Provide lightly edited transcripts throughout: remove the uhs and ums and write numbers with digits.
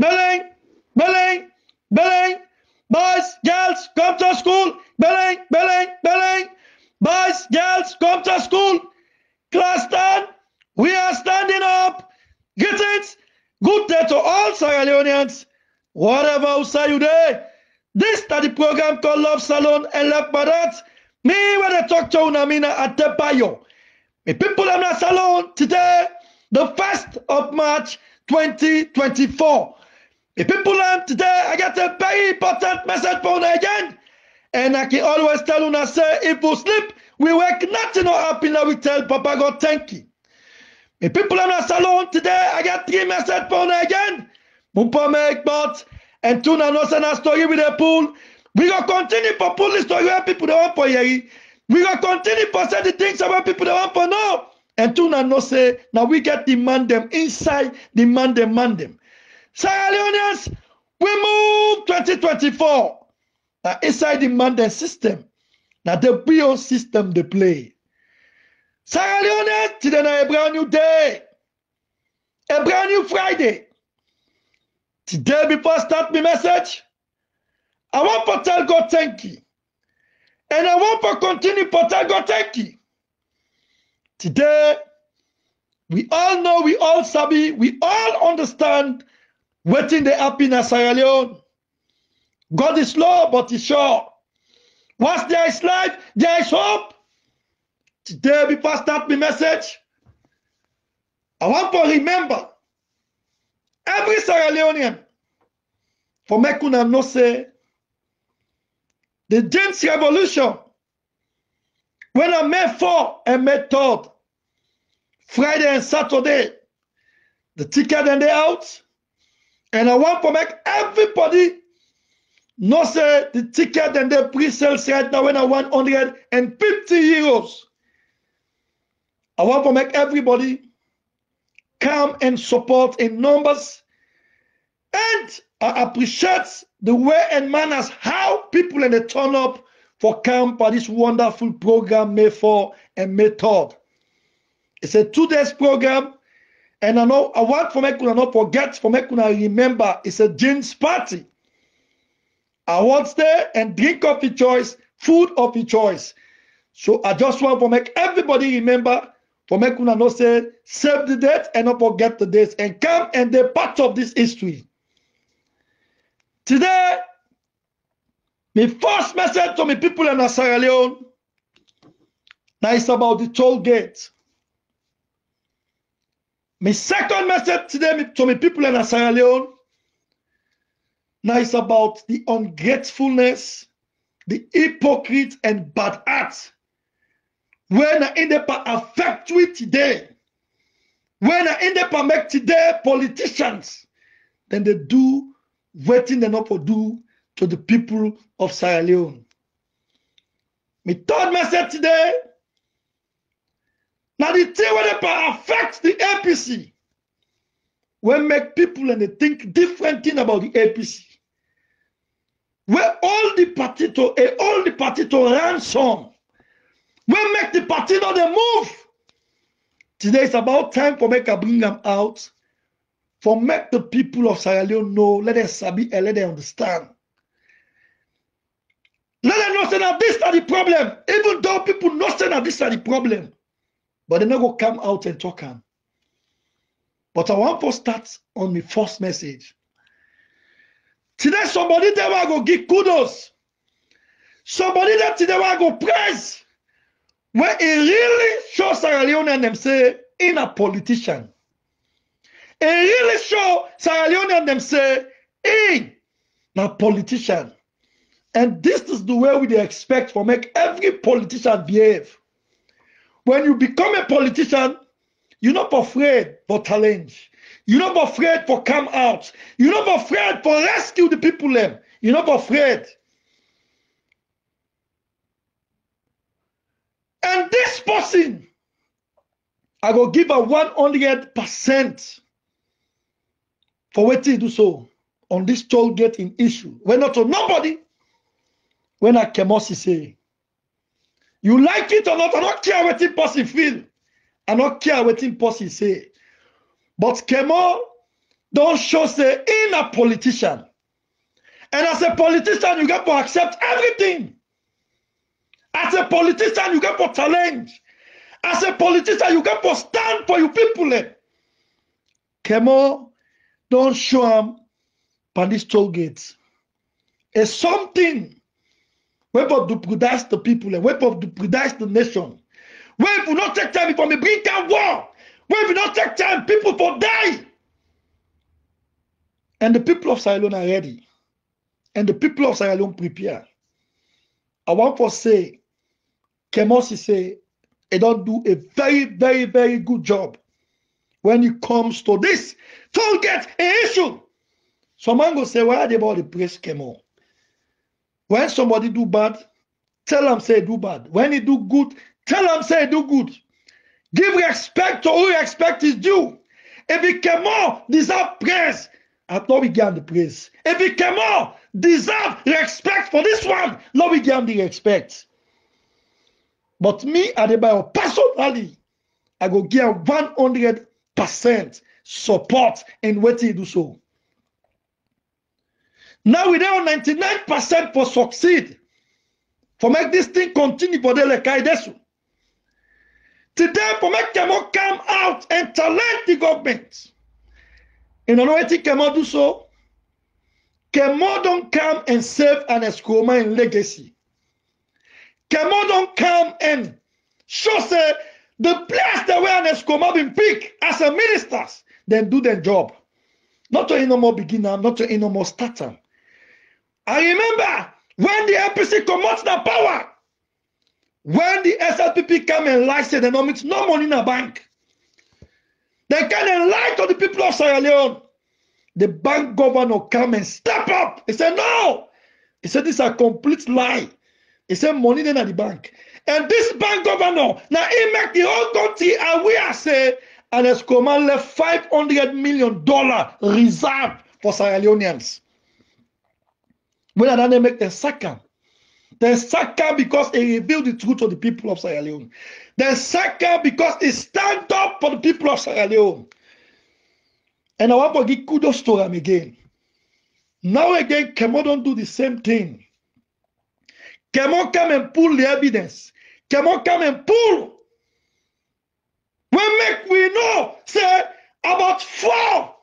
Belling, Belling, Belling. Boys, girls, come to school. Belling, Belling, Belling. Boys, girls, come to school. Class 10, we are standing up. Greetings. Good day to all Sierra Leoneans. Whatever house you day. This study program called Love Salon and Love Badat. Me when I talk to Unamina at Adebayor. Me people in the salon today, the 1st of March 2024. Me people today, I get a very important message for you again. And I can always tell you, say, if you sleep, we wake nothing up in we tell Papa God thank you. Me people in the salon today, I get three messages for you again. Mumpa make part and tune and us and a story with a pool. We gonna continue for pull the story where people they want for you. We gonna continue for say the things about people they want for now. And tune and us say, now we get demand them inside, demand them. Sierra Leoneans, we move 2024. Now inside demand them system. Now the bio system they play. Sierra Leoneans, today is a brand new day. A brand new Friday. Today, before I start my message, I want to tell God thank you. And I want to continue to tell God thank you. Today, we all know, we all sabi, we all understand what in the happiness Sierra Leone. God is slow, but he's sure. Once there is life, there is hope. Today, before I start my message, I want to remember every Sierra Leonean, for me, could not say the James Revolution, when on May 4 and May 3rd, Friday and Saturday, the ticket and they out, and I want to make everybody know say the ticket and the pre-sales right now when I 150 euros. I want to make everybody come and support in numbers. And I appreciate the way and manners how people in the turn up for camp for this wonderful program May 4 and May 3rd. It's a 2 days program. And I know I want for me to not forget, for me to remember, it's a Jeans party. I want to stay and drink of your choice, food of your choice. So I just want to make everybody remember. For me, could not say, save the date and not forget the dates and come and be part of this history. Today, my first message to my people in Sierra Leone now is about the toll gate. My second message today to my people in Sierra Leone now is about the ungratefulness, the hypocrite, and bad acts. When I end up affect you today, when I end up make today politicians, then they do waiting they not for do to the people of Sierra Leone. My third message today, now the thing when they affect the APC, when make people and they think different thing about the APC, where all the party to ransom. We make the party not the move. Today is about time for make a bring them out, for make the people of Sierra Leone know, let them sabi and let them understand. Let them know that this are the problem. Even though people know that this are the problem, but they not go come out and talk them. But I want to start on my first message. Today somebody they want go give kudos. Somebody that today want go praise. Where it really shows Sierra Leone and them say, in a politician. It really shows Sierra Leone and them say, in a politician. And this is the way we expect for make every politician behave. When you become a politician, you're not afraid for challenge. You're not afraid for come out. You're not afraid for rescue the people them. You're not afraid. And this person, I will give a 100% for what he do so on this toll gate in issue. When not to nobody, when I Kemoh Sesay, you like it or not, I don't care what person feel. I don't care what person say. But Kemoh Don't show say in a politician. And as a politician, you get to accept everything. As a politician, you get to challenge. As a politician, you get to stand for your people. Kemoh, don't show them by these toll gates. It's something. We have to prejudice the people. We have to prejudice the nation. We will not take time before we bring down war. We will not take time. People for die. And the people of Sierra Leone are ready. And the people of Sierra Leone prepare. I want to say, Kemoh Sesay, they don't do a very, very, very good job when it comes to this. Don't get an issue. Someone will say, why are they about to praise Kemoh? When somebody do bad, tell them say do bad. When he do good, tell them say do good. Give respect to who respect is due. If it Kemoh deserve praise, I thought we get the praise. If it Kemoh deserve respect for this one, now we get the respect. But me, Adebayor, personally, I go give 100% support in what he do so. Now we down 99% for succeed. For make this thing continue for the Lekaidesu. Today, for make Kemoh come out and challenge the government. In an way, Kemoh do so. Kemoh don't come and save an escroman in legacy. Kemoh don't come and show say the place that where an escroman been picked as a ministers, then do their job. Not to any no more beginner, not to any no more starter. I remember when the APC commutes the power, when the SLPP come and lie, say they don't make no money in the bank. They can lie to the people of Sierra Leone. The bank governor come and step up. He said, no. He said, this is a complete lie. He said, money then at the bank. And this bank governor, now he make the whole country aware, say, and Escoma left $500 million reserved for Sierra Leoneans. When they make the sacca, they sacca because it revealed the truth to the people of Sierra Leone. They sacca because it stand up for the people of Sierra Leone. And I want to give kudos to them again. Now again, Kemoh don't do the same thing. Kemoh come and pull the evidence. Kemoh come and pull. We know, say, about 4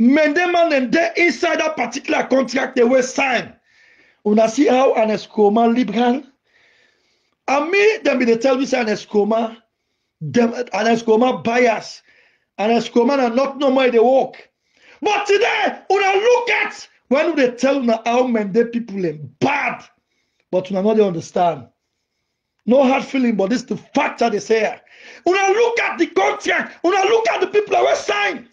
Mendeman and they inside that particular contract they were signed. Una see how an escoma liberal. And me, then they tell me, say, an escoma bias. An escoma are not normal they work. But today, una look at when they tell una how Mende people are bad. But una not they understand. No hard feeling, but this is the fact that is here. When I look at the contract, when I look at the people that were signed,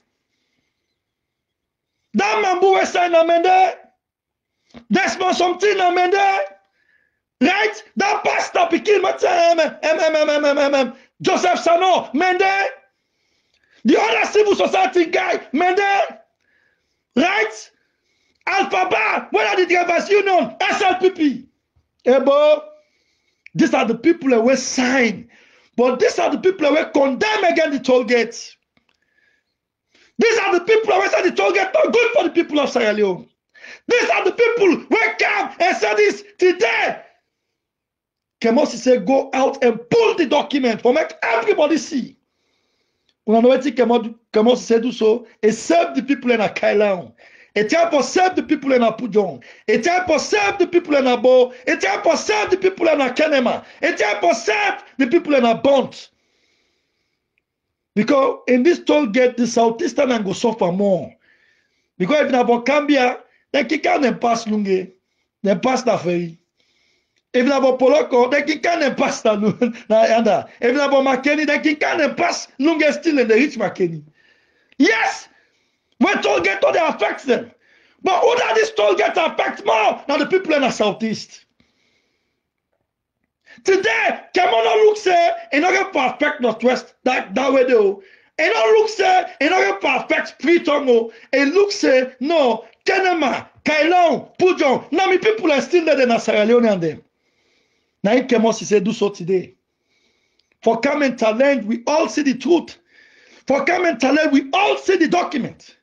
that man who was signed, I mean, that's not something, I mean, right? That pastor, Pikil Matsa, Joseph Sano, Mende, the other civil society guy, Mende, right? Alphaba, where are the drivers union? SLPP, Ebo. These are the people that were signed. But these are the people that were condemned against the toll gates. These are the people that were said the toll gate not good for the people of Sierra Leone. These are the people who came and said this today. Kemoh Sesay go out and pull the document for make everybody see. When I know what Kemoh Sesay do so, it served the people in a Kailan. It helped us serve the people in Apujong. It helped us serve the people in Abo. It helped us serve the people in Akenema. It helped us serve the people in Abont. Because in this toll gate, the Southeastern and go suffer more. Because if in Abokambia, they can't pass Lunge, they pass the ferry. If in Abopoloko, they can't pass the Nayanda. If in Abomakeni, they can't pass Lunge still and they reach Makeni. Yes! When toll gate don't affect them. But who does this toll gate affect more than the people in the Southeast? Today, Kemoh no look say, it not going to affect Northwest that way though. It not look say, it not going to affect Pritongo. It looks say, no, Kenema, Kailong, Pujong, now my people are still there in Sierra Leone and them. Now Kemoh Sesay do so today. For come and challenge, we all see the truth. for crime and challenge, we all see the document.